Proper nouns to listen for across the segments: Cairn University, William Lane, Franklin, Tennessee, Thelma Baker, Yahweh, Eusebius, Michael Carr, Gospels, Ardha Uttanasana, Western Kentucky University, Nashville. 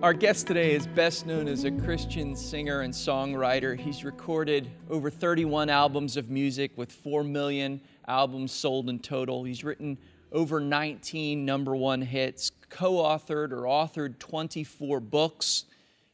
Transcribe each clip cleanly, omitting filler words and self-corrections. Our guest today is best known as a Christian singer and songwriter. He's recorded over 31 albums of music with 4 million albums sold in total. He's written over 19 #1 hits, co-authored or authored 24 books,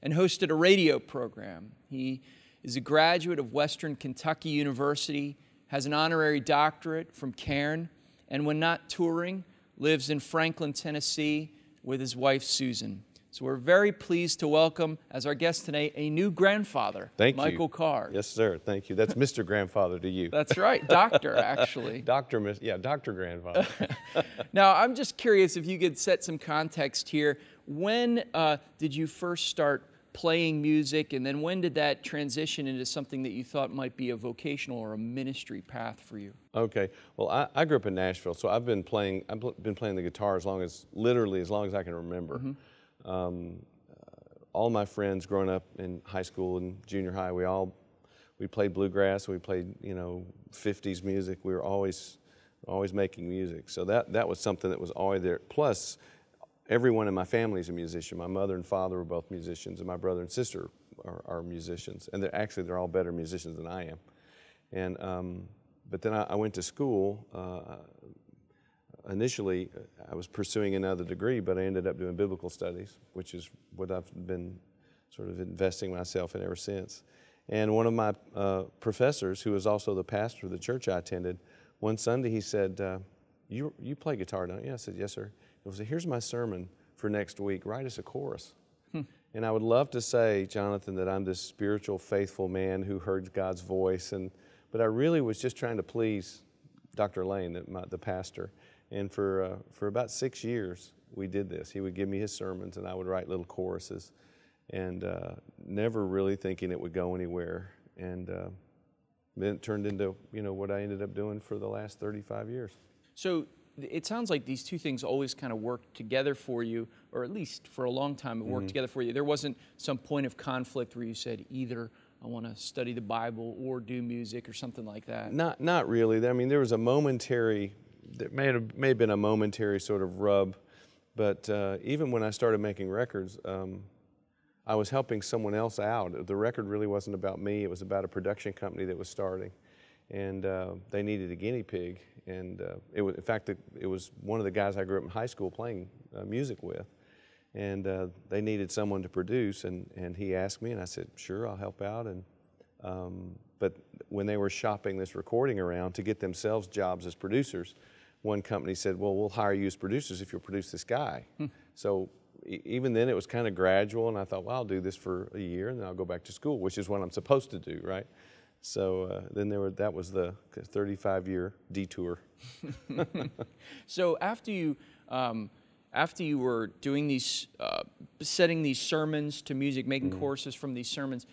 and hosted a radio program. He is a graduate of Western Kentucky University, has an honorary doctorate from Cairn, and when not touring, lives in Franklin, Tennessee with his wife, Susan. So we're very pleased to welcome, as our guest today, a new grandfather, Michael Carr. Yes, sir. Thank you. That's Mr. Grandfather to you. That's right. Doctor, actually. Doctor, yeah, Dr. Grandfather. Now, I'm just curious if you could set some context here. When did you first start playing music, and then when did that transition into something that you thought might be a vocational or a ministry path for you? Okay, well, I grew up in Nashville, so I've been playing the guitar as long as, literally as long as I can remember. Mm-hmm. All my friends growing up in high school and junior high, we played bluegrass, we played, you know, 50s music. We were always making music. So that was something that was always there. Plus, everyone in my family is a musician. My mother and father were both musicians, and my brother and sister are musicians. And they're all better musicians than I am. And but then I went to school. Initially, I was pursuing another degree, but I ended up doing biblical studies, which is what I've been sort of investing myself in ever since. And one of my professors, who was also the pastor of the church I attended, one Sunday he said, you play guitar, don't you? I said, yes, sir. He said, here's my sermon for next week. Write us a chorus. And I would love to say, Jonathan, that I'm this spiritual, faithful man who heard God's voice, but I really was just trying to please Dr. Lane, the pastor. And for about 6 years, we did this. He would give me his sermons, and I would write little choruses, and never really thinking it would go anywhere. And then it turned into, you know, what I ended up doing for the last 35 years. So it sounds like these two things always kind of worked together for you, or at least for a long time it worked together for you. There wasn't some point of conflict where you said either I want to study the Bible or do music or something like that. Not really. I mean, there was a momentary. There may have been a momentary sort of rub, but even when I started making records, I was helping someone else out. The record really wasn't about me. It was about a production company that was starting, and they needed a guinea pig. And in fact, it was one of the guys I grew up in high school playing music with, and they needed someone to produce, and he asked me, and I said, sure, I'll help out. And but when they were shopping this recording around to get themselves jobs as producers, one company said, well, we'll hire you as producers if you'll produce this guy. So even then it was kind of gradual, and I thought, well, I'll do this for a year and then I'll go back to school, which is what I'm supposed to do, right? So then that was the 35-year detour. So after you were doing these, setting these sermons to music, making courses from these sermons,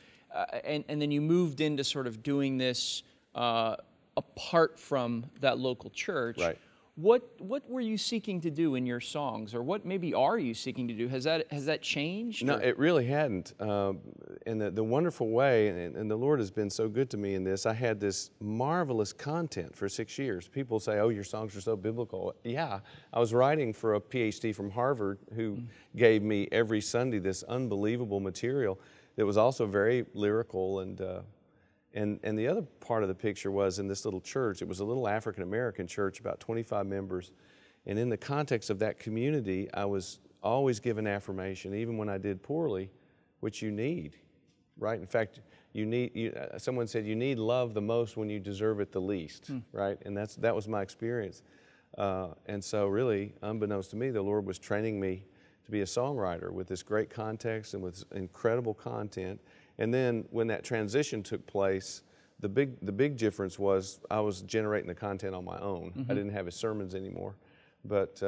and then you moved into sort of doing this apart from that local church, right. What were you seeking to do in your songs, or what maybe are you seeking to do? Has that changed? No, it really hadn't. And the wonderful way, and the Lord has been so good to me in this, I had this marvelous content for 6 years. People say, oh, your songs are so biblical. Yeah, I was writing for a PhD from Harvard who gave me every Sunday this unbelievable material that was also very lyrical. And And the other part of the picture was in this little church. It was a little African-American church, about 25 members. And in the context of that community, I was always given affirmation, even when I did poorly, which you need, right? In fact, someone said you need love the most when you deserve it the least, right? And that was my experience. And so really, unbeknownst to me, the Lord was training me to be a songwriter with this great context and with incredible content. And then when that transition took place, the big difference was I was generating the content on my own. I didn't have his sermons anymore. But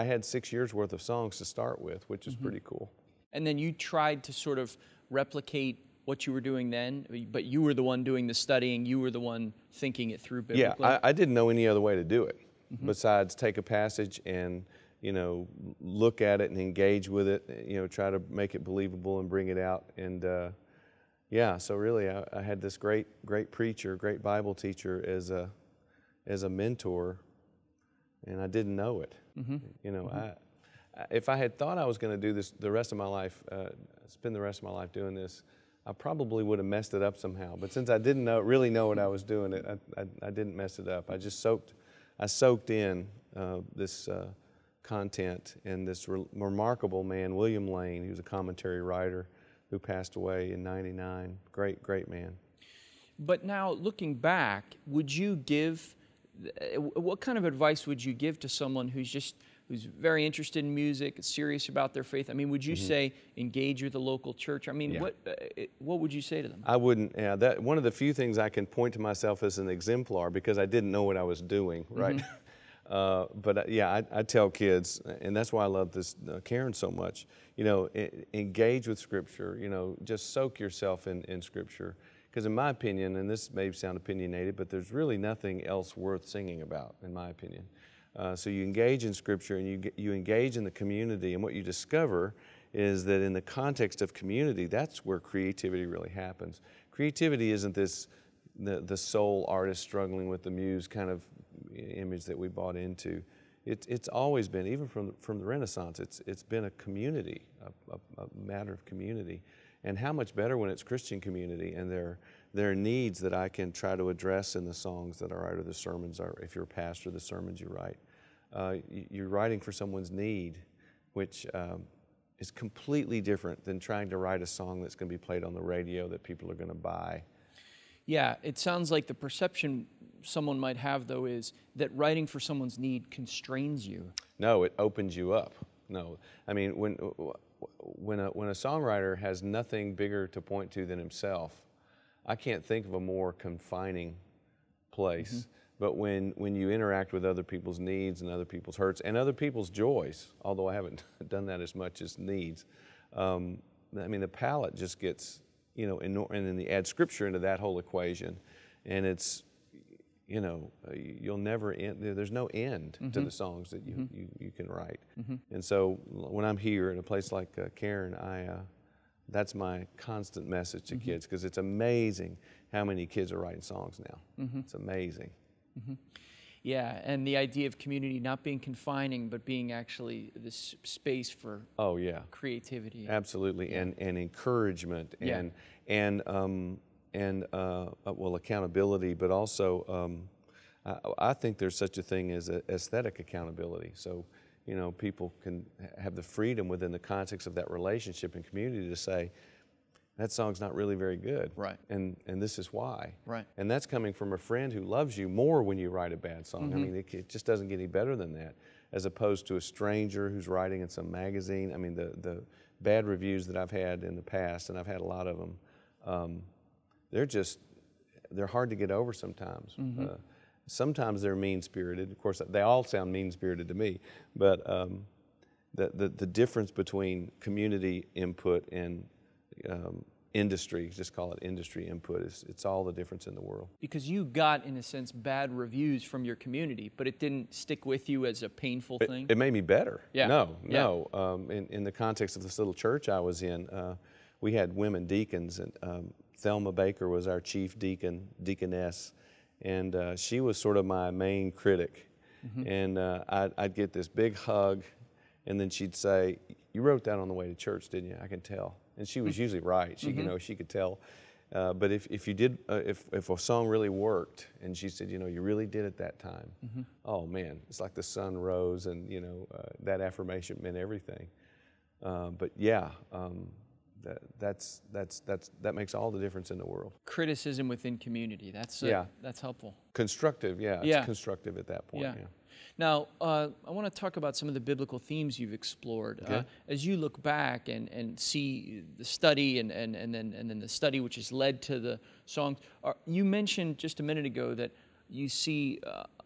I had 6 years worth of songs to start with, which is pretty cool. And then you tried to sort of replicate what you were doing then, but you were the one doing the studying, you were the one thinking it through biblically. Yeah, I didn't know any other way to do it besides take a passage and, you know, look at it and engage with it, you know, try to make it believable and bring it out. And yeah, so really I had this great preacher, great Bible teacher as a mentor, and I didn't know it. You know, If I had thought I was going to do this the rest of my life, spend the rest of my life doing this, I probably would have messed it up somehow. But since I didn't really know what I was doing, I didn't mess it up. I just soaked in this content and this remarkable man, William Lane, who's a commentary writer who passed away in '99. Great, great man. But now looking back, would you give, what kind of advice would you give to someone who's just, who's very interested in music, serious about their faith? I mean, would you say engage with the local church? I mean, yeah. What would you say to them? I wouldn't. Yeah, that one of the few things I can point to myself as an exemplar because I didn't know what I was doing, right? But yeah, I tell kids, and that's why I love this Cairn so much. You know, engage with Scripture. You know, just soak yourself in Scripture. Because in my opinion, and this may sound opinionated, but there's really nothing else worth singing about, in my opinion. So you engage in Scripture and you engage in the community, and what you discover is that in the context of community, that's where creativity really happens. Creativity isn't this the soul artist struggling with the muse kind of image that we bought into. It's always been, even from the Renaissance, it's been a community, a matter of community. And how much better when it's Christian community and there are needs that I can try to address in the songs that I write or the sermons, or if you're a pastor, the sermons you write. You're writing for someone's need, which is completely different than trying to write a song that's going to be played on the radio that people are going to buy. Yeah, it sounds like the perception someone might have, though, is that writing for someone's need constrains you. No, it opens you up. No, I mean, when a songwriter has nothing bigger to point to than himself, I can't think of a more confining place. But when you interact with other people's needs and other people's hurts and other people's joys, although I haven't done that as much as needs, I mean, the palette just gets, you know, and then you add Scripture into that whole equation, and it's, you know, you'll never end, there's no end to the songs that you can write. And so when I'm here in a place like Cairn, that's my constant message to kids, because it's amazing how many kids are writing songs now. It's amazing. Yeah, and the idea of community not being confining, but being actually this space for creativity. Absolutely, yeah. and encouragement, and, well, accountability, but also I think there's such a thing as aesthetic accountability. So, you know, people can have the freedom within the context of that relationship and community to say, that song's not really very good, right? And this is why, right? And that's coming from a friend who loves you more when you write a bad song. I mean, it just doesn't get any better than that, as opposed to a stranger who's writing in some magazine. I mean, the bad reviews that I've had in the past, and I've had a lot of them, they're hard to get over sometimes. Sometimes they're mean-spirited. Of course, they all sound mean-spirited to me, but the difference between community input and industry, just call it industry input, it's all the difference in the world. Because you got, in a sense, bad reviews from your community, but it didn't stick with you as a painful thing? It made me better. Yeah. No. In the context of this little church I was in, we had women deacons, and Thelma Baker was our chief deaconess, and she was sort of my main critic. And I'd get this big hug, and then she'd say, "You wrote that on the way to church, didn't you? I can tell." And she was usually right. She, you know, she could tell. But if you did, if a song really worked, and she said, "You know, you really did it that time." Oh man, it's like the sun rose, and you know, that affirmation meant everything. But yeah, that makes all the difference in the world. Criticism within community. That's that's helpful. Constructive, it's constructive at that point. Now, I want to talk about some of the biblical themes you've explored. Okay. As you look back and see the study and then the study which has led to the songs, you mentioned just a minute ago that you see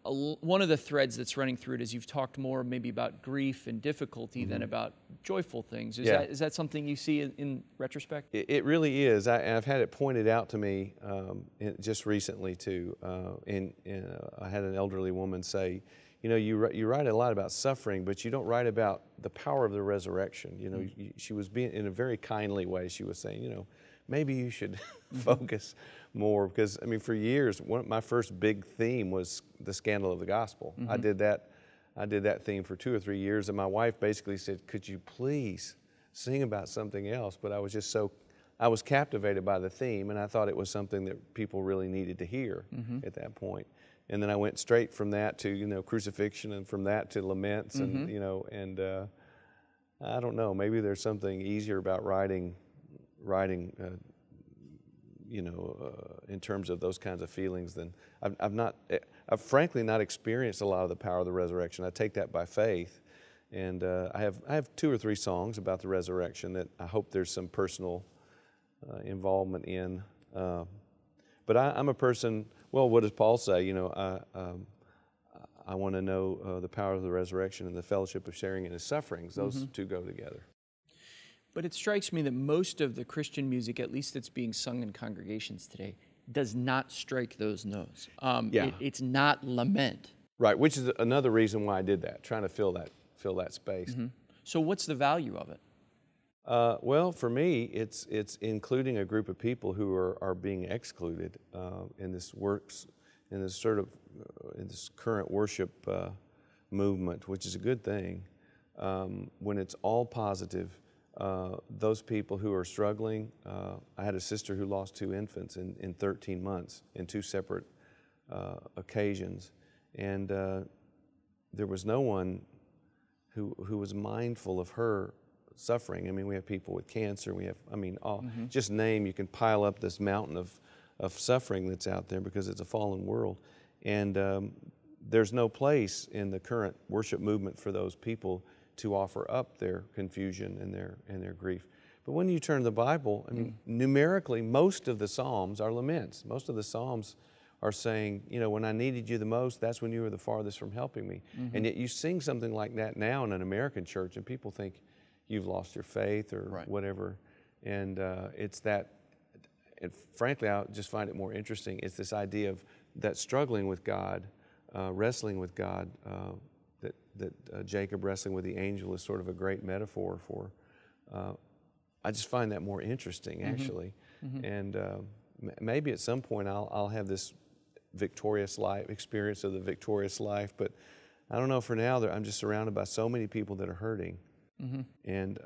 one of the threads that's running through it is you've talked more maybe about grief and difficulty than about joyful things. Is that something you see in retrospect? It really is. I've had it pointed out to me just recently too. I had an elderly woman say, "You know, you write a lot about suffering, but you don't write about the power of the resurrection." You know, she was being, in a very kindly way, she was saying, you know, maybe you should focus more, because I mean, for years, my first big theme was the scandal of the gospel. I did that I did that theme for 2 or 3 years, and my wife basically said, could you please sing about something else? But I was just so, I was captivated by the theme, and I thought it was something that people really needed to hear at that point. And then I went straight from that to, you know, crucifixion, and from that to laments, and, you know, and I don't know, maybe there's something easier about writing, you know, in terms of those kinds of feelings than, I've frankly not experienced a lot of the power of the resurrection. I take that by faith, and I have 2 or 3 songs about the resurrection that I hope there's some personal involvement in. But I'm a person, well, what does Paul say? You know, I want to know the power of the resurrection and the fellowship of sharing in his sufferings. Those two go together. But it strikes me that most of the Christian music, at least that's being sung in congregations today, does not strike those notes. It's not lament. Right, which is another reason why I did that, trying to fill that space. So what's the value of it? Well, for me, it's including a group of people who are being excluded in this current worship movement, which is a good thing. When it's all positive, those people who are struggling. I had a sister who lost 2 infants in 13 months in 2 separate occasions, and there was no one who was mindful of her suffering. I mean, we have people with cancer, we have, I mean, all, just name, you can pile up this mountain of suffering that's out there because it's a fallen world. And there's no place in the current worship movement for those people to offer up their confusion and their grief. But when you turn to the Bible, I mean, numerically, most of the Psalms are laments. Most of the Psalms are saying, you know, when I needed you the most, that's when you were the farthest from helping me. And yet you sing something like that now in an American church and people think, you've lost your faith or whatever. And it's that, and frankly, I just find it more interesting. It's this idea of that struggling with God, wrestling with God, that Jacob wrestling with the angel is sort of a great metaphor for. I just find that more interesting, actually. And maybe at some point I'll have this victorious life, experience of the victorious life, but I don't know, for now, I'm just surrounded by so many people that are hurting. And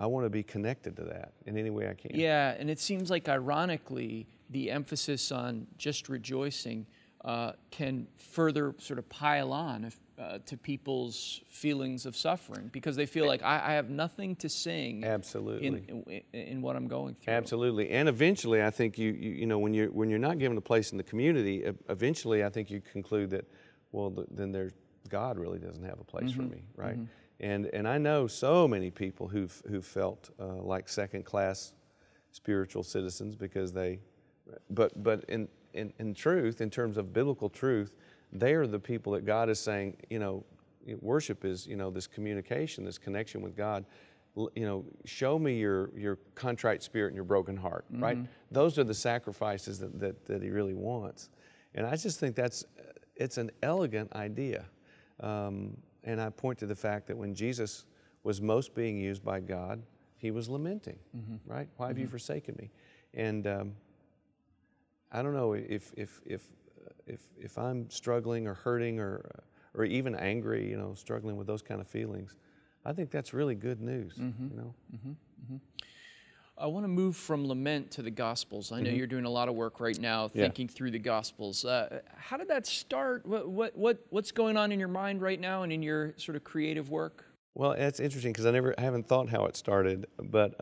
I want to be connected to that in any way I can. Yeah, and it seems like, ironically, the emphasis on just rejoicing can further sort of pile on to people's feelings of suffering, because they feel like, I have nothing to sing in what I'm going through. Absolutely, and eventually I think you know, when you're not given a place in the community, eventually I think you conclude that, well, then God really doesn't have a place for me, right? And I know so many people who've felt like second-class spiritual citizens because but in truth, in terms of biblical truth, they are the people that God is saying, you know, worship is, you know, this communication, this connection with God. You know, show me your contrite spirit and your broken heart, right? Those are the sacrifices that He really wants. And I just think it's an elegant idea. And I point to the fact that when Jesus was most being used by God, He was lamenting, right? Why have you forsaken me? And I don't know if I'm struggling or hurting or even angry, you know, struggling with those kind of feelings. I think that's really good news, you know? I want to move from lament to the Gospels. I know you're doing a lot of work right now thinking through the Gospels. How did that start? What's going on in your mind right now and in your sort of creative work? Well, that's interesting because I haven't thought how it started, but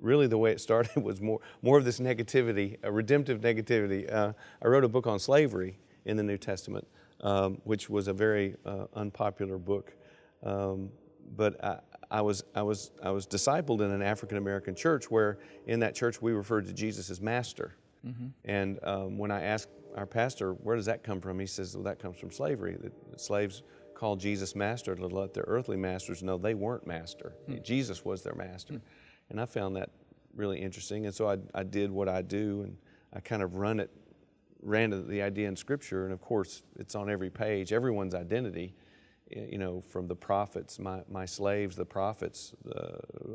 really the way it started was more of this negativity, a redemptive negativity. I wrote a book on slavery in the New Testament, which was a very unpopular book, but I was discipled in an African-American church where in that church we referred to Jesus as master. And when I asked our pastor, where does that come from? He says, well, that comes from slavery. The slaves called Jesus master to let their earthly masters know they weren't master. Jesus was their master. And I found that really interesting. And so I did what I do, and I kind of ran the idea in Scripture. And of course, it's on every page, everyone's identity. You know, from the prophets, my slaves, the prophets.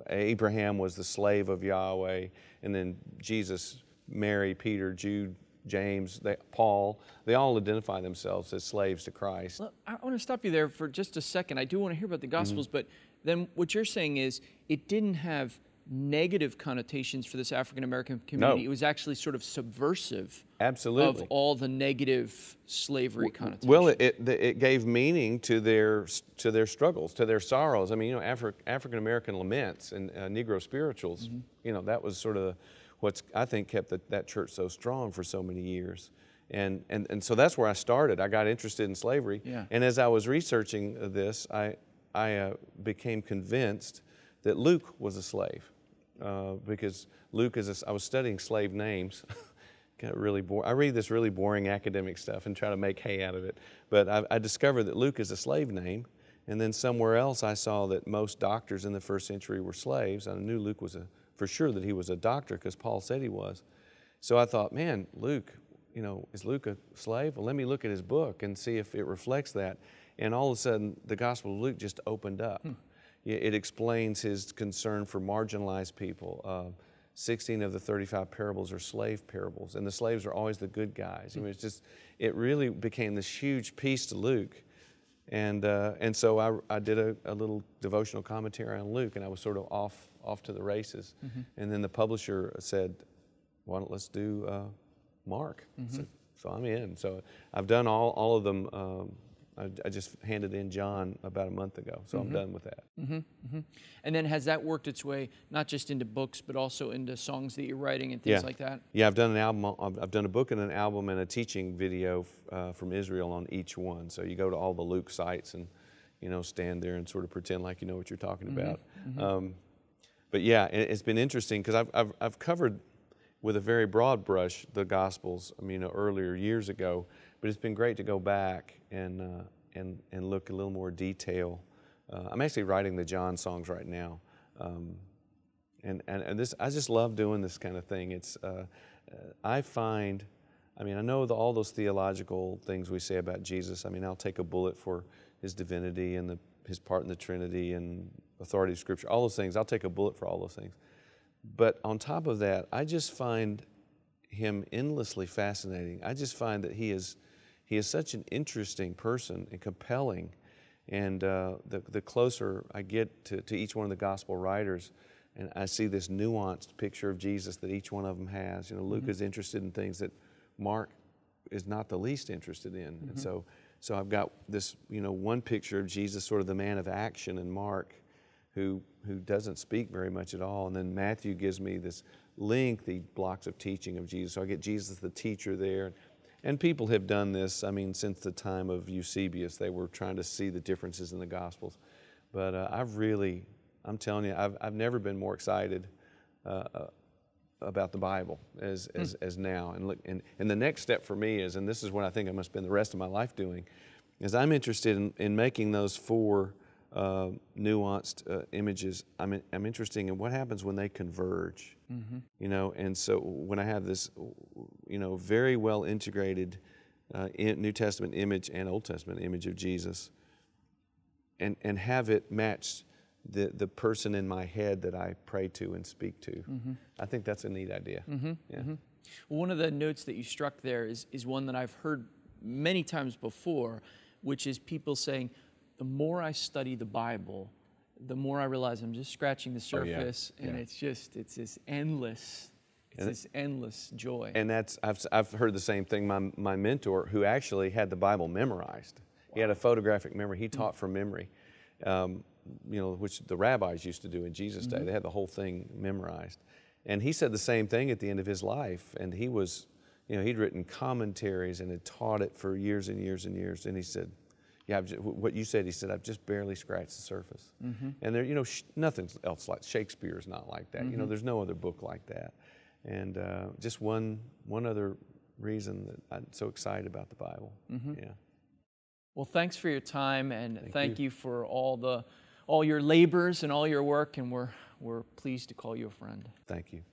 Abraham was the slave of Yahweh, and then Jesus, Mary, Peter, Jude, James, Paul, they all identify themselves as slaves to Christ. Look, I want to stop you there for just a second. I do want to hear about the Gospels, but then what you're saying is it didn't have negative connotations for this African-American community. No. It was actually sort of subversive of all the negative slavery connotations. Well, it gave meaning to their struggles, to their sorrows. I mean, you know, African-American laments and Negro spirituals, you know, that was sort of what's, I think, kept that church so strong for so many years. And so that's where I started. I got interested in slavery. Yeah. And as I was researching this, I became convinced that Luke was a slave, because Luke is I was studying slave names. Got really boring. I read this really boring academic stuff and try to make hay out of it. But I discovered that Luke is a slave name, and then somewhere else I saw that most doctors in the first century were slaves. I knew Luke was for sure that he was a doctor because Paul said he was. So I thought, man, Luke, you know, is Luke a slave? Well, let me look at his book and see if it reflects that. And all of a sudden, the Gospel of Luke just opened up. It explains his concern for marginalized people. 16 of the 35 parables are slave parables, and the slaves are always the good guys. I mean, it's just, it really became this huge piece to Luke. And so I did a little devotional commentary on Luke, and I was sort of off to the races. And then the publisher said, why don't let's do Mark? So I'm in. So I've done all of them. I just handed in John about a month ago, so I'm done with that. And then has that worked its way not just into books, but also into songs that you're writing and things like that? Yeah, I've done an album. I've done a book and an album and a teaching video from Israel on each one. So you go to all the Luke sites and, you know, stand there and sort of pretend like you know what you're talking about. But yeah, it's been interesting because I've covered with a very broad brush the Gospels. I mean, earlier years ago. But it's been great to go back and look a little more detail. I'm actually writing the John songs right now, and this, I just love doing this kind of thing. It's I find, I mean, I know all those theological things we say about Jesus. I mean, I'll take a bullet for his divinity and his part in the Trinity and authority of Scripture. All those things, I'll take a bullet for all those things. But on top of that, I just find him endlessly fascinating. I just find that he is such an interesting person and compelling, and the closer I get to each one of the gospel writers, and I see this nuanced picture of Jesus that each one of them has. You know, Luke is interested in things that Mark is not the least interested in, and so I've got this, you know, one picture of Jesus, sort of the man of action, and Mark, who doesn't speak very much at all, and then Matthew gives me this lengthy blocks of teaching of Jesus. So I get Jesus the teacher there. And people have done this, I mean, since the time of Eusebius. They were trying to see the differences in the Gospels. But I'm telling you, I've never been more excited about the Bible as now. And look, and the next step for me is, and this is what I think I must spend the rest of my life doing, is I'm interested in making those four nuanced images. I'm interested in what happens when they converge, you know, and so when I have this, you know, very well integrated New Testament image and Old Testament image of Jesus, and have it match the person in my head that I pray to and speak to. I think that's a neat idea. Well, one of the notes that you struck there is one that I've heard many times before, which is people saying, the more I study the Bible, the more I realize I'm just scratching the surface, and it's this endless, this endless joy. And that's, I've heard the same thing. My mentor, who actually had the Bible memorized, he had a photographic memory. He taught from memory, you know, which the rabbis used to do in Jesus' day. They had the whole thing memorized, and he said the same thing at the end of his life. And he was, you know, he'd written commentaries and had taught it for years and years and years. And he said, what you said, he said, I've just barely scratched the surface. And there, you know, nothing else like Shakespeare's not like that. You know, there's no other book like that. And just one other reason that I'm so excited about the Bible. Yeah. Well, thanks for your time, and thank you for all your labors and all your work. And we're pleased to call you a friend. Thank you.